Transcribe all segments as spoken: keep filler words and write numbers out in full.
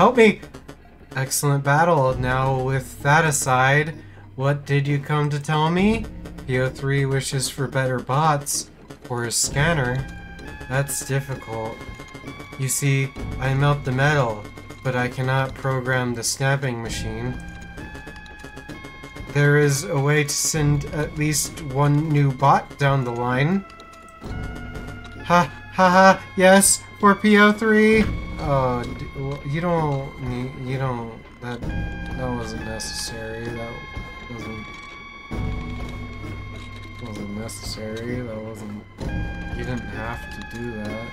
Help me! Excellent battle. Now, with that aside, what did you come to tell me? P O three wishes for better bots, or a scanner. That's difficult. You see, I melt the metal, but I cannot program the snapping machine. There is a way to send at least one new bot down the line. Ha ha ha, yes, for P O three! Oh, well, you don't need, you don't, that, that wasn't necessary, that wasn't, wasn't necessary, that wasn't, you didn't have to do that.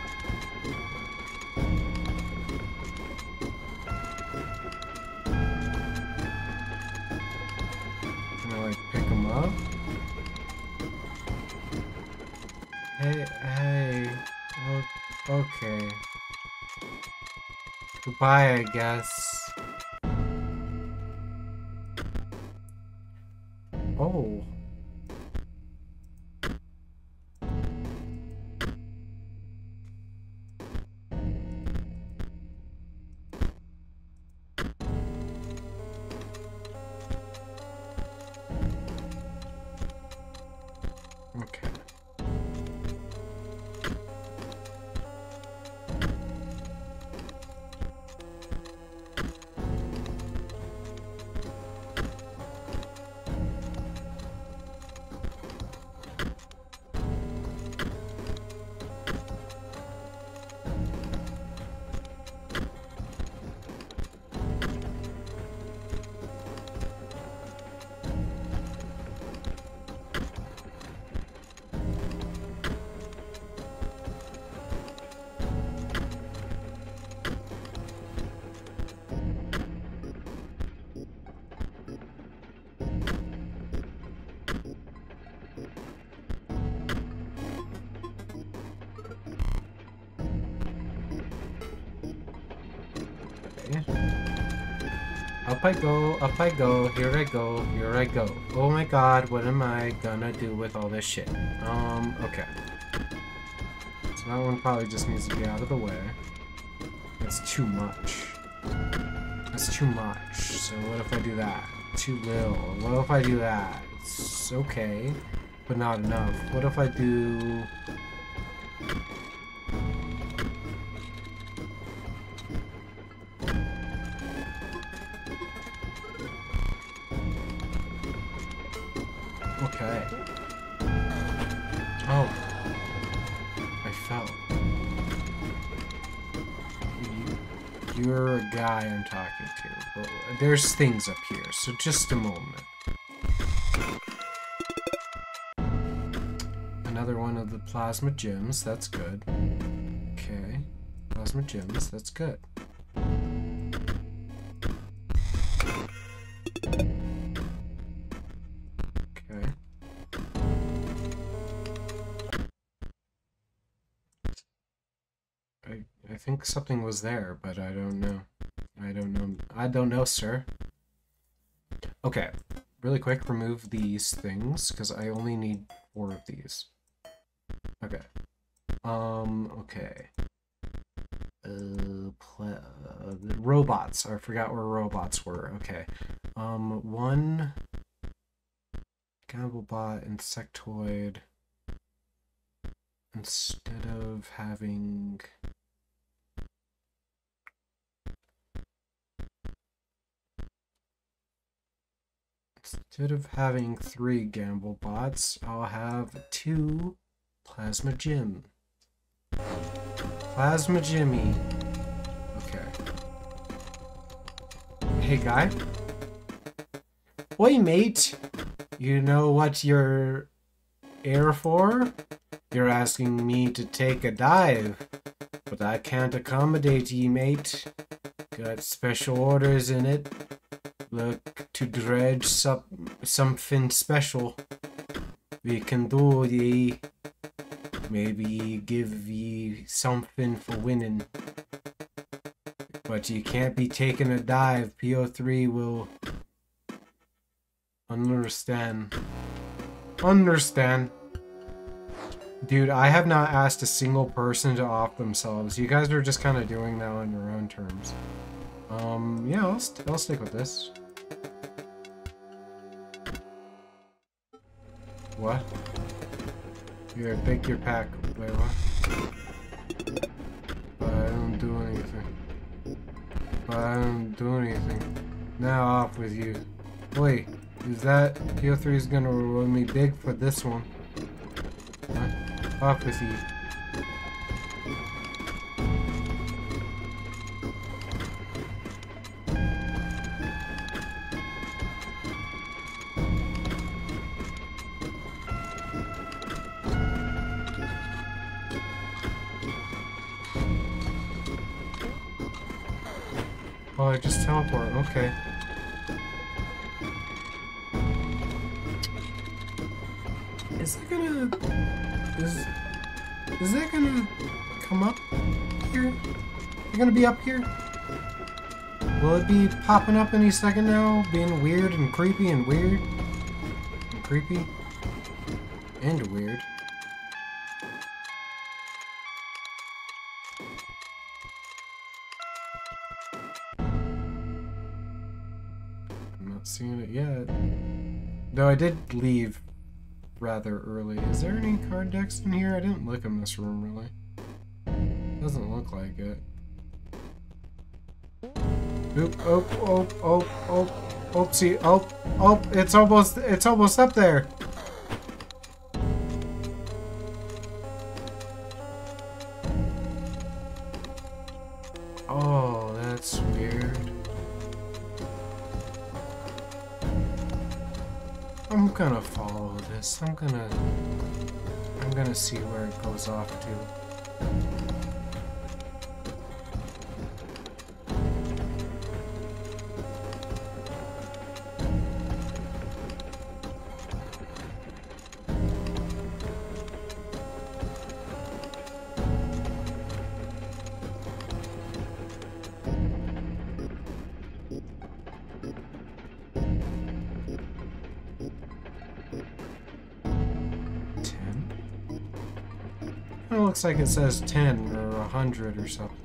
Can I, like, pick him up? Hey, hey, okay. Goodbye, I guess. Oh. Okay. Up I go, up I go, here I go, here I go. Oh my god, what am I gonna do with all this shit? Um, okay. So that one probably just needs to be out of the way. That's too much. That's too much. So what if I do that? Too little. What if I do that? It's okay, but not enough. What if I do... Okay. Oh. I fell. You, you're a guy I'm talking to. But there's things up here, so just a moment. Another one of the plasma gems, that's good. Okay. Plasma gems, that's good. I think something was there, but I don't know. I don't know. I don't know, sir. Okay. Really quick, remove these things, because I only need four of these. Okay. Um, okay. Uh, pl- uh, robots. I forgot where robots were. Okay. Um, one... Cannibal bot, insectoid... Instead of having... Instead of having three gamble bots, I'll have two plasma gym. Plasma Jimmy. Okay. Hey guy. Oi mate. You know what you're here for? You're asking me to take a dive, but I can't accommodate ye mate. Got special orders in it. Look to dredge sup something special. We can do ye. Maybe give ye something for winning. But you can't be taking a dive. P O three will understand. Understand. Dude, I have not asked a single person to off themselves. You guys are just kind of doing that on your own terms. Um, yeah, I'll, st I'll stick with this. What? You're a big your pack. Wait, what? But I don't do anything. But I don't do anything. Now off with you. Wait, is that P O three is gonna reward me big for this one? What? Off with you. Oh, I just teleport, okay. Is it gonna... Is... Is that gonna come up here? Is it gonna be up here? Will it be popping up any second now? Being weird and creepy and weird? And creepy? And weird. Seen it yet. Though I did leave rather early. Is there any card decks in here? I didn't look in this room really. Doesn't look like it. Oop, oop, oop, oop, oop, oopsie, oop, oop, it's almost, it's almost up there. Oh, that's weird. I'm gonna follow this. I'm gonna... I'm gonna see where it goes off to. It looks like it says ten or a hundred or something.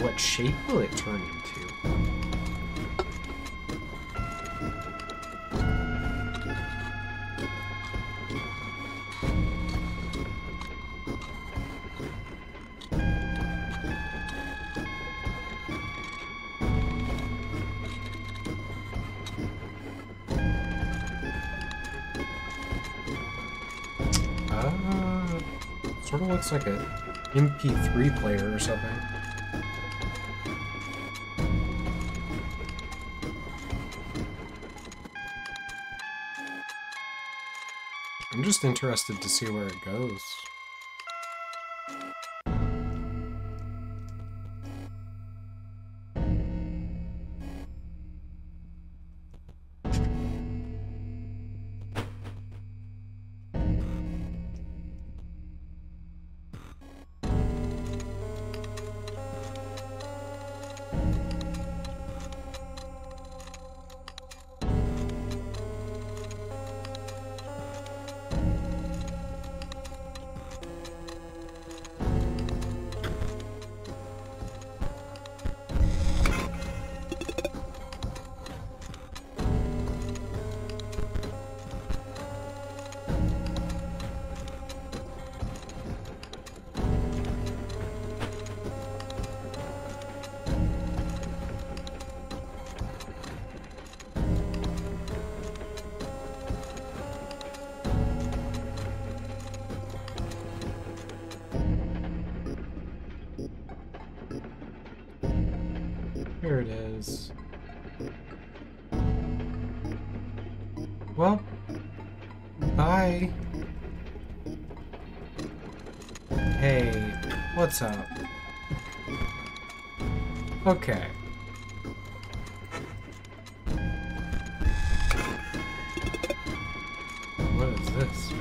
What shape will it turn into? Uh, sort of looks like an M P three player or something. I'm just interested to see where it goes. Here it is. Well, bye. Hey, what's up? Okay. What is this?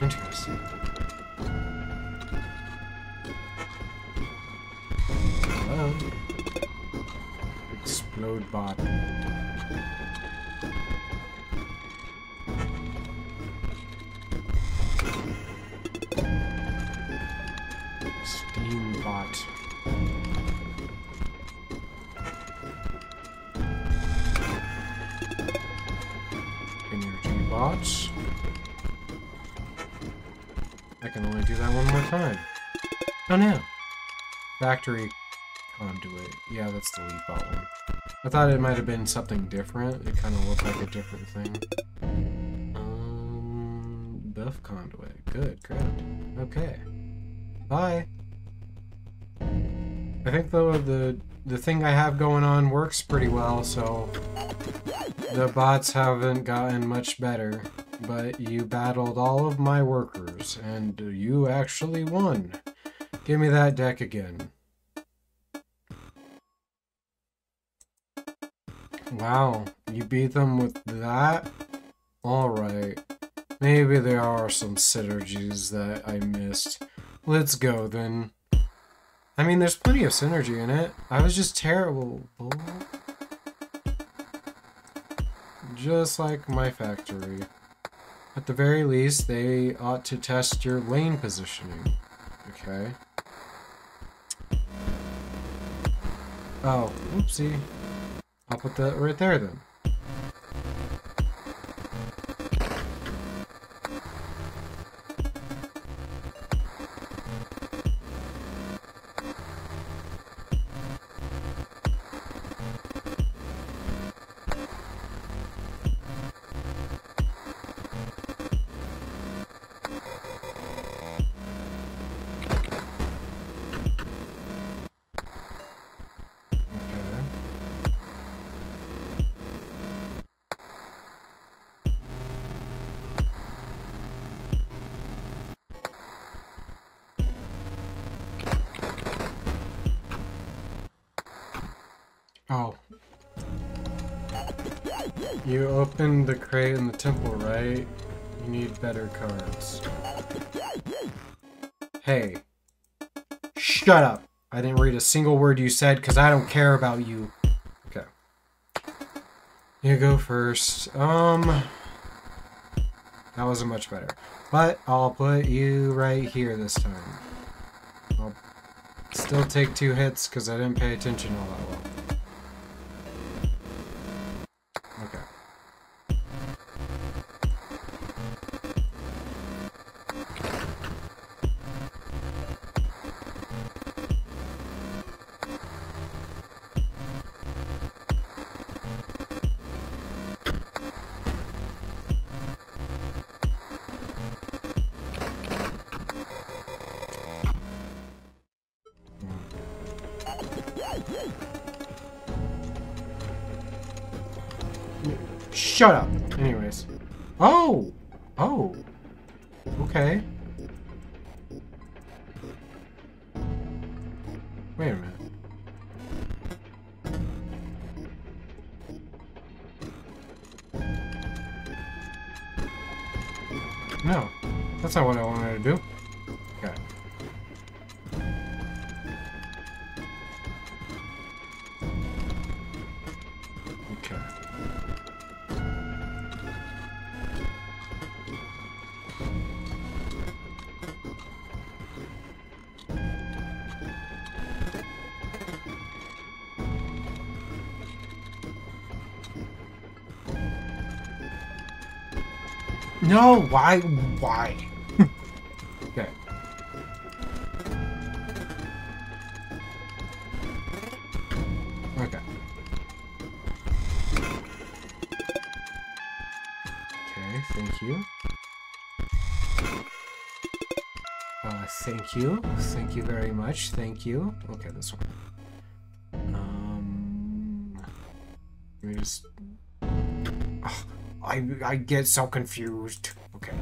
Interesting. Hello? Explode bot. Thoughts? I can only do that one more time. Oh no! Factory conduit. Yeah, that's the leaf bot one. I thought it might have been something different. It kind of looked like a different thing. Um, buff conduit. Good, correct. Okay. Bye. I think though the the thing I have going on works pretty well, so the bots haven't gotten much better. But you battled all of my workers, and you actually won. Give me that deck again. Wow, you beat them with that? Alright. Maybe there are some synergies that I missed. Let's go then. I mean, there's plenty of synergy in it. I was just terrible. Just like my factory. At the very least, they ought to test your lane positioning. Okay. Oh, oopsie. I'll put that right there then. Oh. You opened the crate in the temple, right? You need better cards. Hey. Shut up! I didn't read a single word you said because I don't care about you. Okay. You go first. Um... That wasn't much better. But I'll put you right here this time. I'll still take two hits because I didn't pay attention all that well. Shut up. Anyways. Oh! Oh! Okay. Wait a minute. No. That's not what I wanted to do. Okay. No, why? Why? Okay. Okay. Okay, thank you. Uh, thank you. Thank you very much. Thank you. Okay, this one. Um... Let me just... Ugh. I, I get so confused. Okay.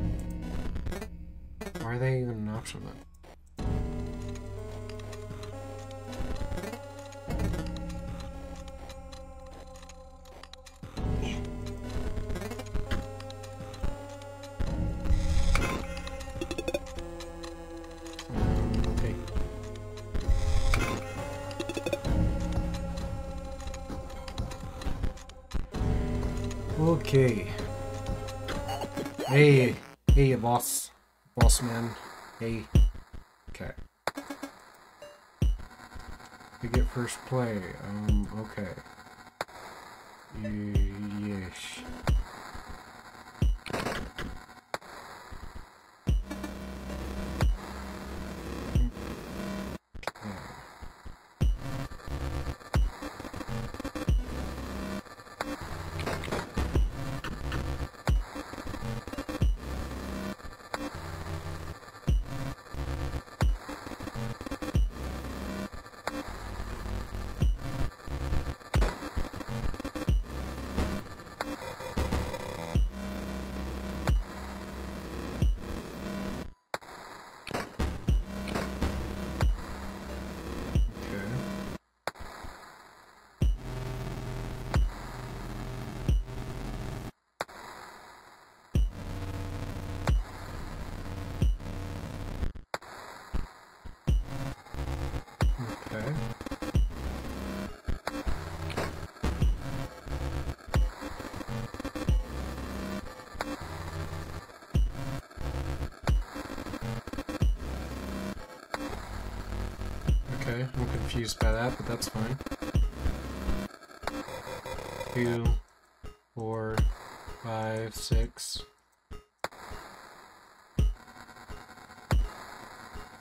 Why are they even an option then? Okay. Hey, hey, boss, boss man. Hey. Okay. You get first play. Um. Okay. Yes. confused by that, but that's fine. Two, four, five, six,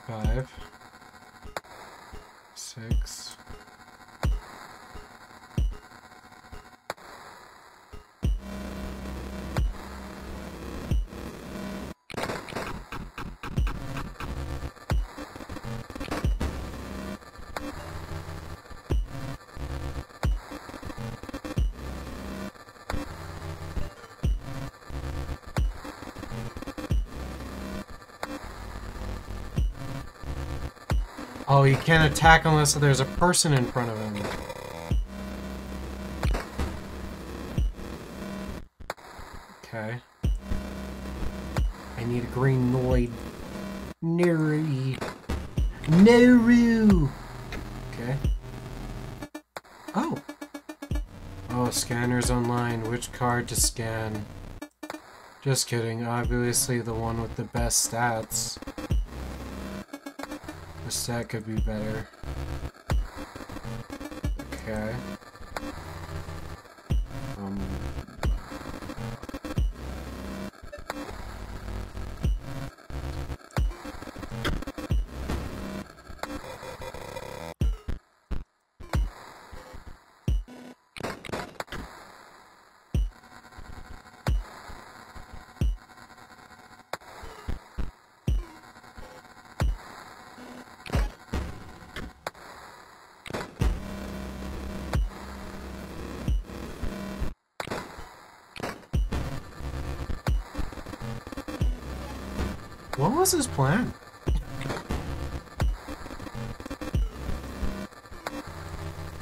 five, six, Oh, he can't attack unless there's a person in front of him. Okay. I need a green Noid. Neri. Neru! Okay. Oh! Oh, scanner's online. Which card to scan? Just kidding. Obviously the one with the best stats. That could be better. Okay. Um. What was his plan?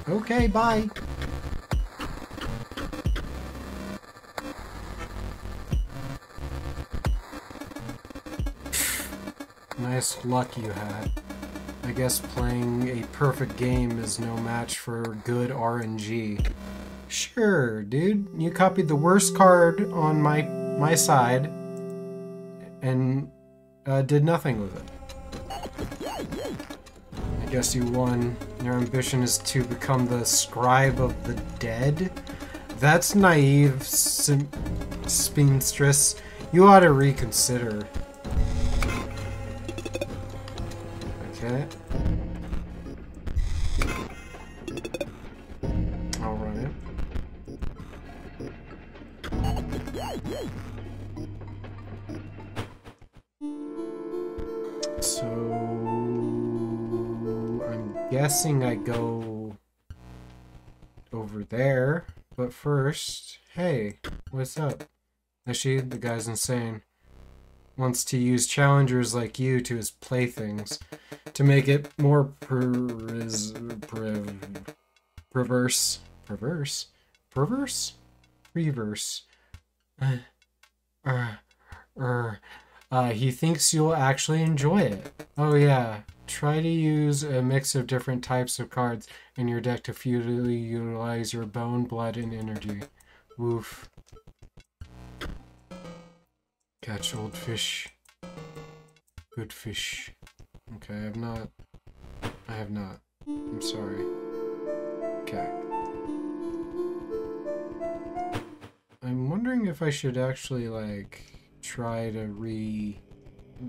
Okay, bye. Nice luck you had. I guess playing a perfect game is no match for good R N G. Sure, dude. You copied the worst card on my my side and Uh, did nothing with it. I guess you won. Your ambition is to become the scribe of the dead? That's naive, sim spinstress. You ought to reconsider. Okay. Alright. So, I'm guessing I go over there, but first, hey, what's up? Leshy, the guy's insane, wants to use challengers like you to his playthings to make it more perverse, perverse, perverse, perverse, reverse. Uh, uh, uh. Uh, he thinks you'll actually enjoy it. Oh yeah, try to use a mix of different types of cards in your deck to futilely utilize your bone, blood, and energy. Woof. Catch old fish. Good fish. Okay, I have not. I have not. I'm sorry. Okay. I'm wondering if I should actually, like, try to re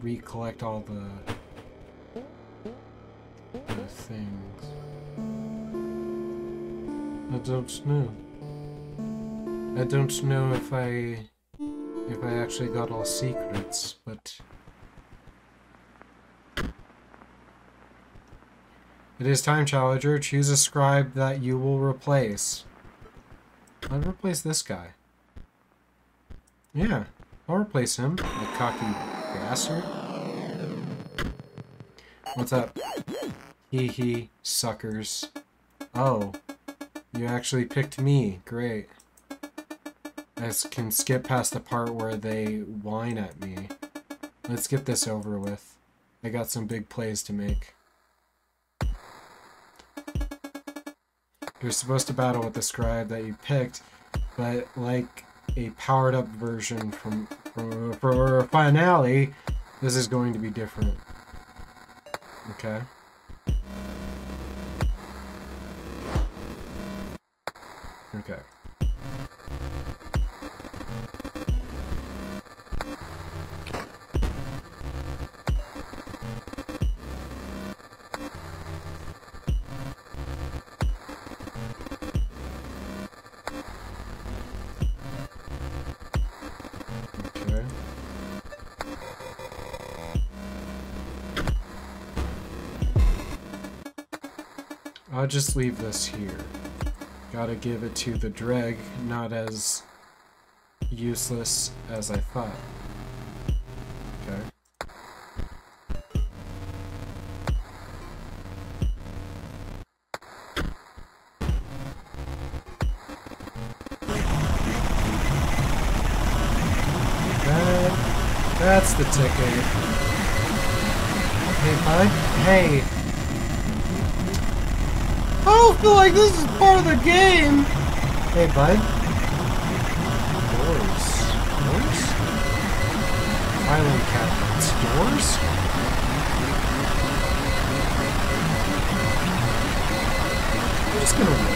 recollect all the, the things. I don't know. I don't know if I if I actually got all secrets, but it is time, Challenger. Choose a scribe that you will replace. I'll replace this guy. Yeah. I'll replace him, the cocky bastard. What's up? Hee hee, suckers. Oh, you actually picked me. Great. I can skip past the part where they whine at me. Let's get this over with. I got some big plays to make. You're supposed to battle with the scribe that you picked, but like a powered-up version from for, for a finale, this is going to be different. Okay. Okay. I'll just leave this here. Gotta give it to the dreg, not as useless as I thought. Okay. That, that's the ticket. Hey, bud. Hey. I don't feel like this is part of the game! Hey, bud. Doors. Doors? Filing cabinets. Doors? I'm just gonna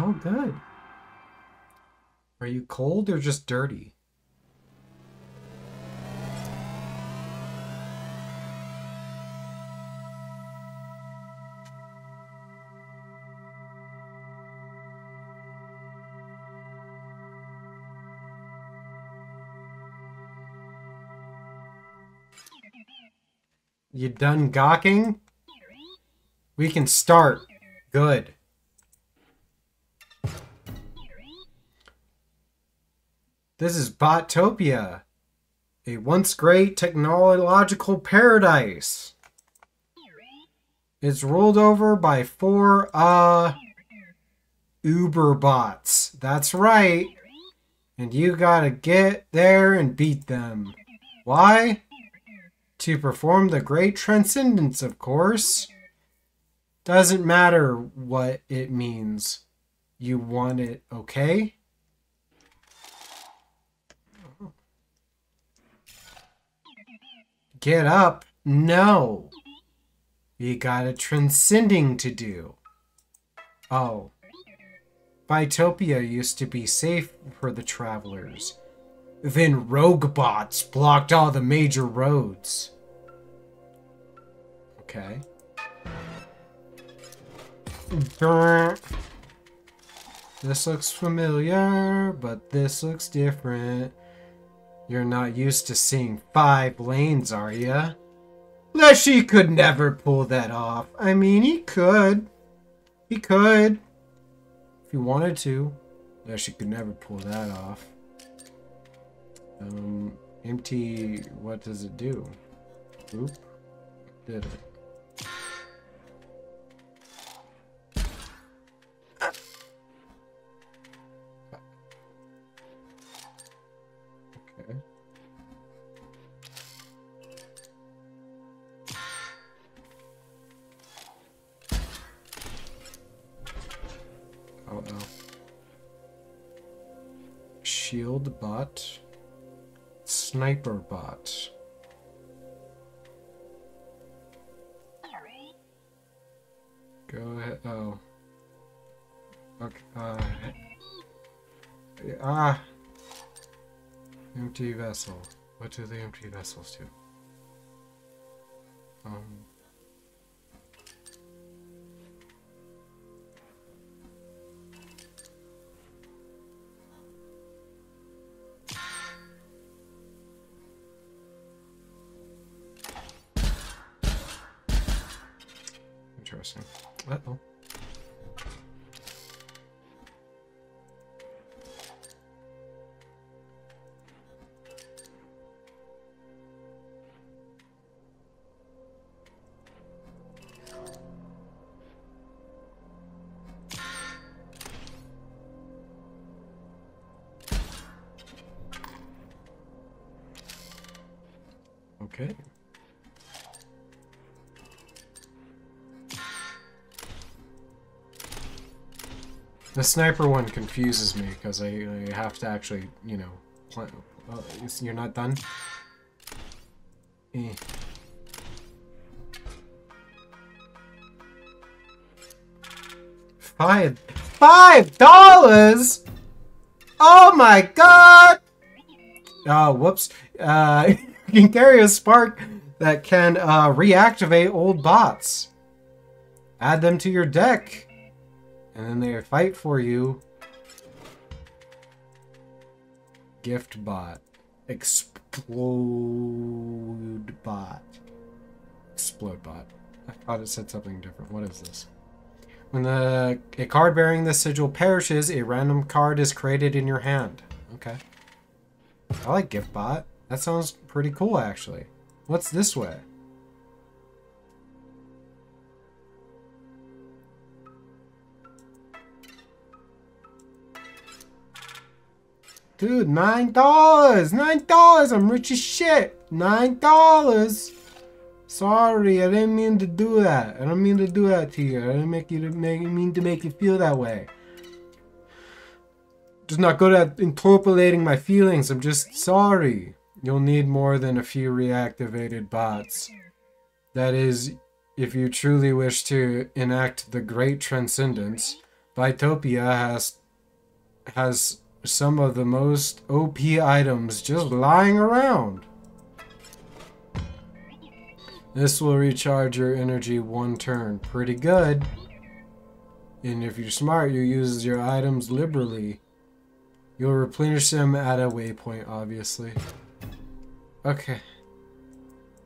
Oh, good. Are you cold or just dirty? You done gawking? We can start. Good. This is Botopia, a once great technological paradise. It's ruled over by four, uh, Uberbots. That's right. And you gotta get there and beat them. Why? To perform the great transcendence, of course. Doesn't matter what it means. You want it, okay? Get up? No. You got a transcending to do. Oh. Botopia used to be safe for the travelers. Then rogue bots blocked all the major roads. Okay. This looks familiar, but this looks different. You're not used to seeing five lanes, are ya? Leshy could never pull that off. I mean, he could. He could. If he wanted to. Leshy could never pull that off. Um, empty, what does it do? Oop. Did it. Shield bot, sniper bot. Go ahead. Oh. Okay. Uh, ah. Empty vessel. What do the empty vessels do? Um. Interesting. Uh-oh. Okay. The sniper one confuses me because I, I have to actually, you know, plan. Oh, you're not done? Eh. Five. Five dollars? Oh my god! Oh, whoops. Uh, you can carry a spark that can uh, reactivate old bots. Add them to your deck. And then they fight for you. Gift bot. Explode bot. Explode bot. I thought it said something different. What is this? When the, a card bearing the sigil perishes, a random card is created in your hand. Okay. I like gift bot. That sounds pretty cool, actually. What's this way? Dude, nine dollars! Nine dollars! I'm rich as shit! Nine dollars! Sorry, I didn't mean to do that. I don't mean to do that to you. I didn't make you to make, mean to make you feel that way. Just not good at interpolating my feelings. I'm just sorry. You'll need more than a few reactivated bots. That is, if you truly wish to enact the great transcendence, Botopia has... has... some of the most O P items just lying around. This will recharge your energy one turn. Pretty good. And if you're smart, you use your items liberally. You'll replenish them at a waypoint, obviously. Okay.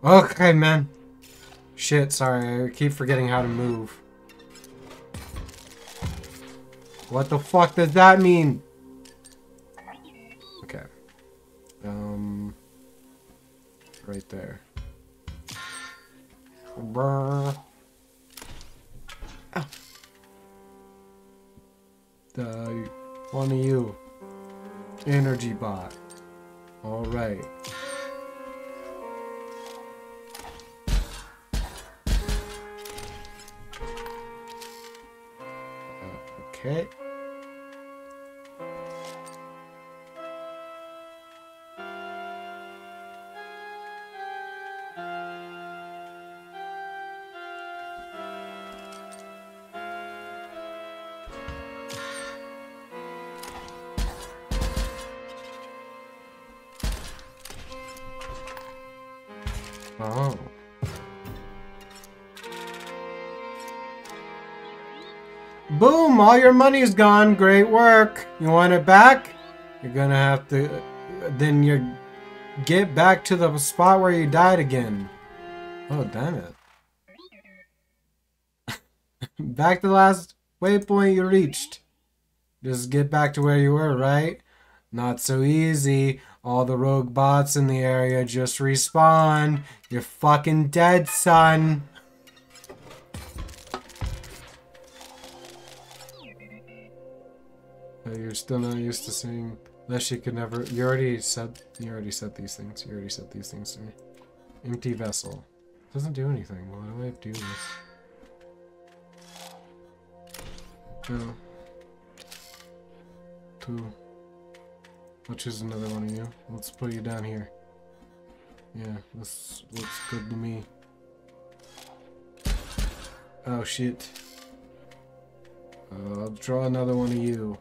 Okay, man. Shit, sorry. I keep forgetting how to move. What the fuck does that mean? Um, right there. Brr. Ah. The one of you, energy bot. All right. Okay. Oh. Boom! All your money's gone. Great work. You want it back? You're gonna have to... Then you get back to the spot where you died again. Oh, damn it. Back to the last waypoint you reached. Just get back to where you were, right? Not so easy. All the rogue bots in the area just respawn. You're fucking dead, son. Oh, you're still not used to seeing Leshy could never. You already said. You already said these things. You already said these things to me. Empty vessel. Doesn't do anything. Why do I do this? Oh. Two. I'll choose another one of you. Let's put you down here. Yeah, this looks good to me. Oh shit. Uh, I'll draw another one of you.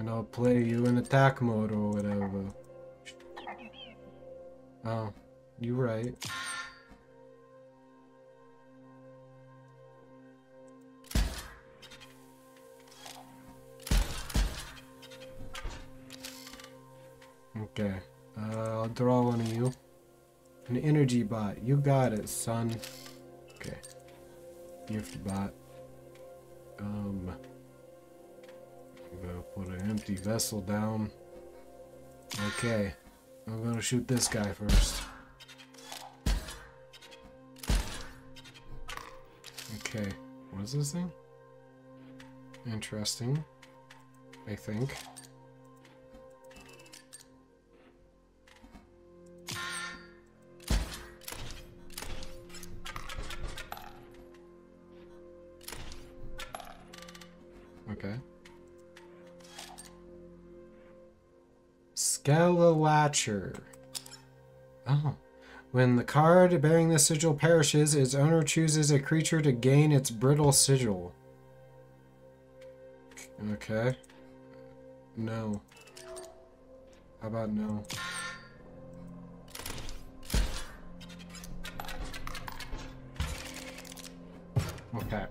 And I'll play you in attack mode or whatever. Oh, you're right. Okay, uh, I'll draw one of you. An energy bot. You got it, son. Okay. Gift bot. Um. I'm gonna put an empty vessel down. Okay. I'm gonna shoot this guy first. Okay. What is this thing? Interesting. I think. Galawatcher. Oh. When the card bearing this sigil perishes, its owner chooses a creature to gain its brittle sigil. Okay. No. How about no? Okay.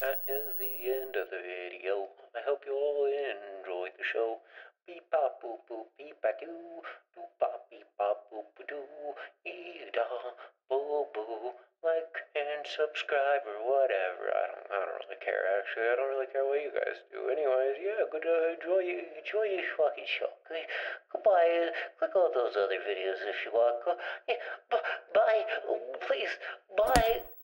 That is the end of the video. I hope you all enjoyed the show. Beep bop boop boop beep ba doo. Boop bop beep bop boop ba doo. Ee da boo boo. Like and subscribe or whatever. I don't. I don't really care. Actually, I don't really care what you guys do. Anyways, yeah. Good. Uh, enjoy. Enjoy your fucking show. Good. Goodbye. Click all those other videos if you want. Go, yeah. B bye. Oh, please. Bye.